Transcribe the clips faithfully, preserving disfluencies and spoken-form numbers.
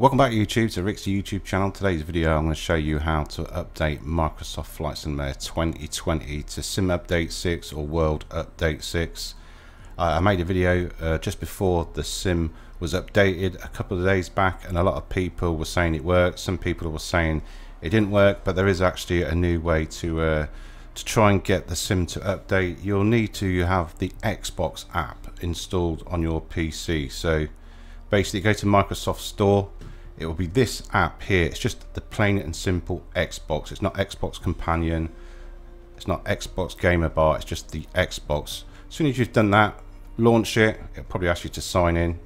Welcome back YouTube to Rick's YouTube channel. Today's video I'm going to show you how to update Microsoft Flight Simulator twenty twenty to Sim Update six or World Update six. Uh, I made a video uh, just before the Sim was updated a couple of days back, and a lot of people were saying it worked. Some people were saying it didn't work, but there is actually a new way to uh, to try and get the Sim to update. You'll need to have the Xbox app installed on your P C. So basically go to Microsoft Store. It will be this app here. It's just the plain and simple Xbox. It's not Xbox Companion. It's not Xbox Gamer Bar. It's just the Xbox. As soon as you've done that, launch it. It'll probably ask you to sign in.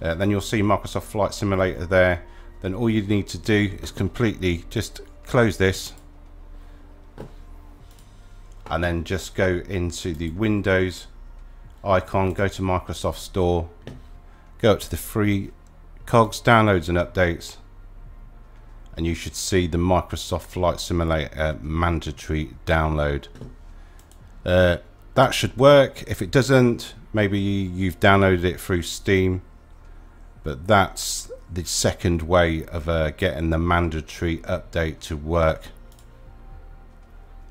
Uh, then you'll see Microsoft Flight Simulator there. Then all you need to do is completely just close this. And then just go into the Windows icon. Go to Microsoft Store. Go up to the free cogs, downloads and updates, and you should see the Microsoft Flight Simulator mandatory download. Uh, that should work. If it doesn't, maybe you've downloaded it through Steam, but that's the second way of uh, getting the mandatory update to work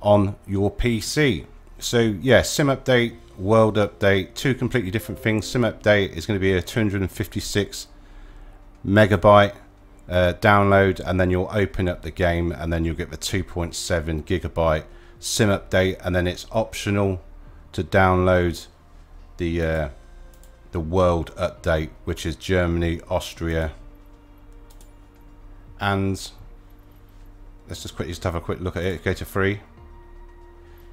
on your P C. So yeah, Sim Update, World Update, two completely different things. Sim Update is going to be a two hundred fifty-six megabyte uh, download, and then you'll open up the game and then you'll get the two point seven gigabyte Sim Update, and then it's optional to download the uh, the World Update, which is Germany, Austria, and let's just quickly just have a quick look at it. Go to free.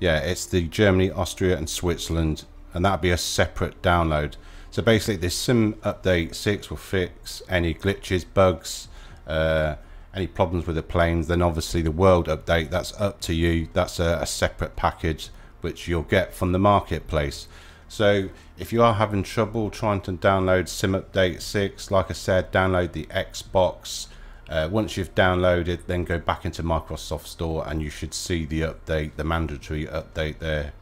Yeah, it's the Germany, Austria and Switzerland, and that'll be a separate download. So basically this Sim Update six will fix any glitches, bugs, uh, any problems with the planes. Then obviously the World Update, that's up to you. That's a, a separate package which you'll get from the marketplace. So if you are having trouble trying to download Sim Update six, like I said, download the Xbox. Uh, once you've downloaded, then go back into Microsoft Store and you should see the update, the mandatory update there.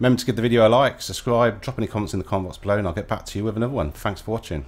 Remember to give the video a like, subscribe, drop any comments in the comment box below, and I'll get back to you with another one. Thanks for watching.